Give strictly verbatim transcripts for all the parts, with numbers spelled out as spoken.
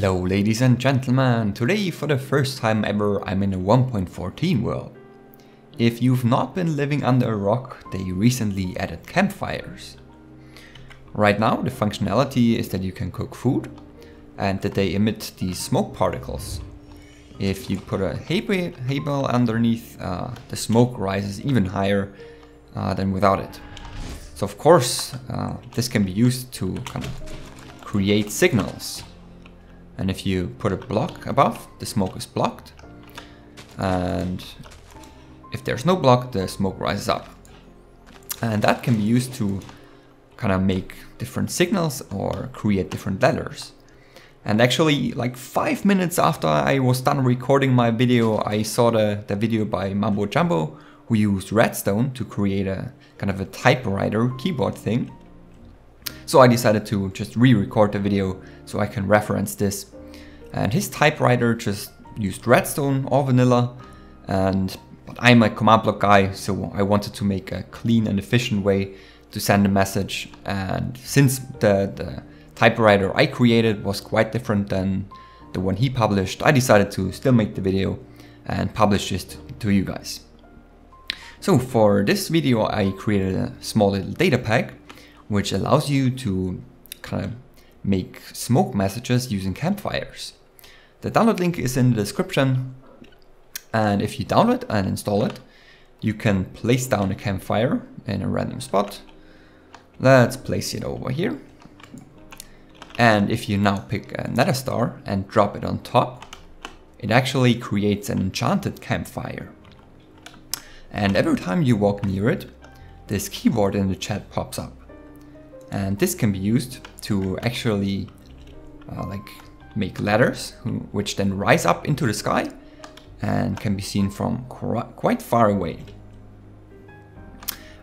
Hello ladies and gentlemen, today for the first time ever I'm in a one point fourteen world. If you've not been living under a rock, they recently added campfires. Right now the functionality is that you can cook food and that they emit these smoke particles. If you put a hay bale underneath, uh, the smoke rises even higher uh, than without it. So of course uh, this can be used to kind of create signals. And if you put a block above, the smoke is blocked. And if there's no block, the smoke rises up. And that can be used to kind of make different signals or create different letters. And actually, like five minutes after I was done recording my video, I saw the, the video by Mumbo Jumbo, who used redstone to create a kind of a typewriter keyboard thing. So I decided to just re-record the video so I can reference this. And his typewriter just used redstone or vanilla, and but I'm a command block guy, so I wanted to make a clean and efficient way to send a message. And since the, the typewriter I created was quite different than the one he published, I decided to still make the video and publish it to you guys. So for this video I created a small little data pack, which allows you to kind of make smoke messages using campfires. The download link is in the description, and if you download and install it, you can place down a campfire in a random spot. Let's place it over here. And if you now pick a nether star and drop it on top, it actually creates an enchanted campfire. And every time you walk near it, this keyboard in the chat pops up. And this can be used to actually uh, like make letters, which then rise up into the sky and can be seen from quite far away.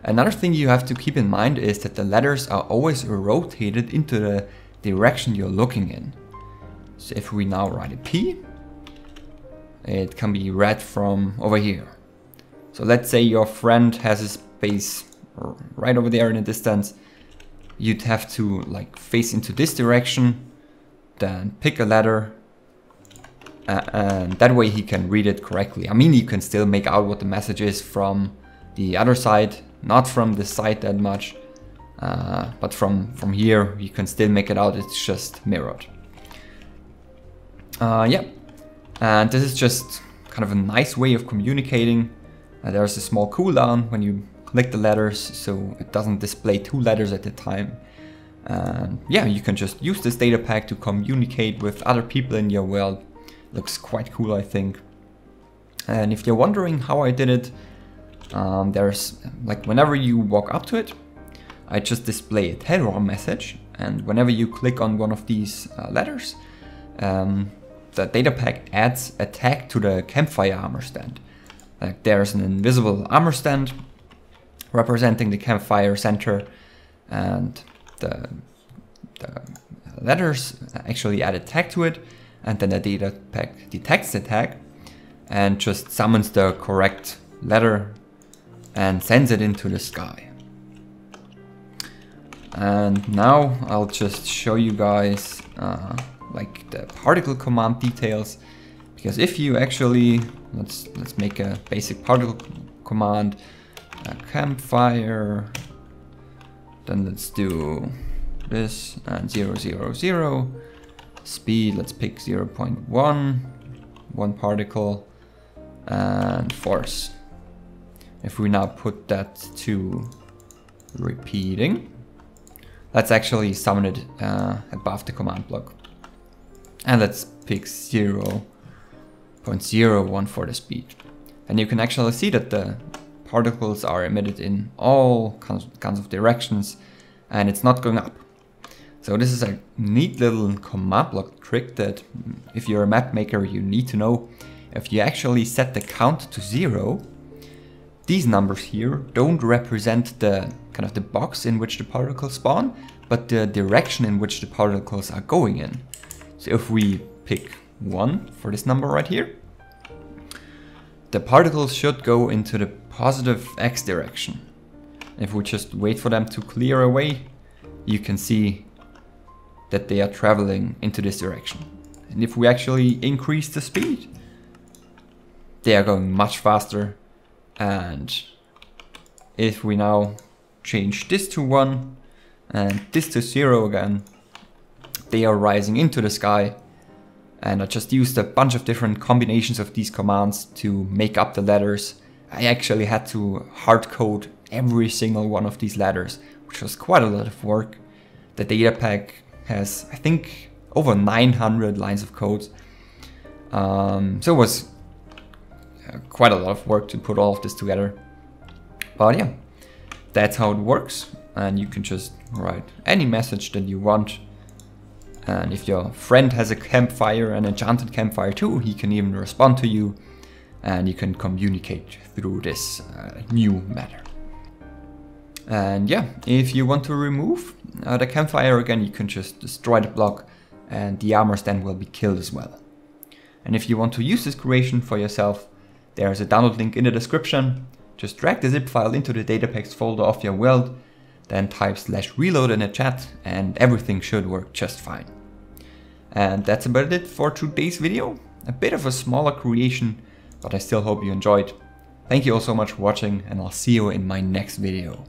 Another thing you have to keep in mind is that the letters are always rotated into the direction you're looking in. So if we now write a P, it can be read from over here. So let's say your friend has his base right over there in the distance. You'd have to like face into this direction, then pick a letter, uh, and that way he can read it correctly. I mean, you can still make out what the message is from the other side, not from this side that much, uh, but from, from here you can still make it out, it's just mirrored. Uh, yeah, and this is just kind of a nice way of communicating. Uh, there's a small cooldown when you click the letters, so it doesn't display two letters at a time. And yeah, you can just use this data pack to communicate with other people in your world. Looks quite cool, I think. And if you're wondering how I did it, um, there's like whenever you walk up to it, I just display a Telegram message, and whenever you click on one of these uh, letters, um, the data pack adds a tag to the campfire armor stand. Like there's an invisible armor stand representing the campfire center, and the, the letters actually add a tag to it, and then the data pack detects the tag and just summons the correct letter and sends it into the sky. And now I'll just show you guys uh, like the particle command details, because if you actually, let's, let's make a basic particle command. A campfire, then let's do this and zero zero zero speed, let's pick zero point one, one particle, and force. If we now put that to repeating, let's actually summon it uh, above the command block, and let's pick zero point zero one for the speed. And you can actually see that the particles are emitted in all kinds of directions, and it's not going up. So this is a neat little command block trick that if you're a map maker you need to know. If you actually set the count to zero, these numbers here don't represent the kind of the box in which the particles spawn, but the direction in which the particles are going in. So if we pick one for this number right here, the particles should go into the positive X direction. If we just wait for them to clear away, you can see that they are traveling into this direction. And if we actually increase the speed, they are going much faster. And if we now change this to one and this to zero again, they are rising into the sky. And I just used a bunch of different combinations of these commands to make up the letters. I actually had to hard code every single one of these letters, which was quite a lot of work. The data pack has, I think, over nine hundred lines of code. Um, so it was quite a lot of work to put all of this together. But yeah, that's how it works. And you can just write any message that you want. And if your friend has a campfire, an enchanted campfire too, he can even respond to you. And you can communicate through this uh, new matter. And yeah, if you want to remove uh, the campfire again, you can just destroy the block and the armor stand will be killed as well. And if you want to use this creation for yourself, there's a download link in the description. Just drag the zip file into the datapacks folder of your world, then type slash reload in the chat and everything should work just fine. And that's about it for today's video. A bit of a smaller creation, but I still hope you enjoyed. Thank you all so much for watching, and I'll see you in my next video.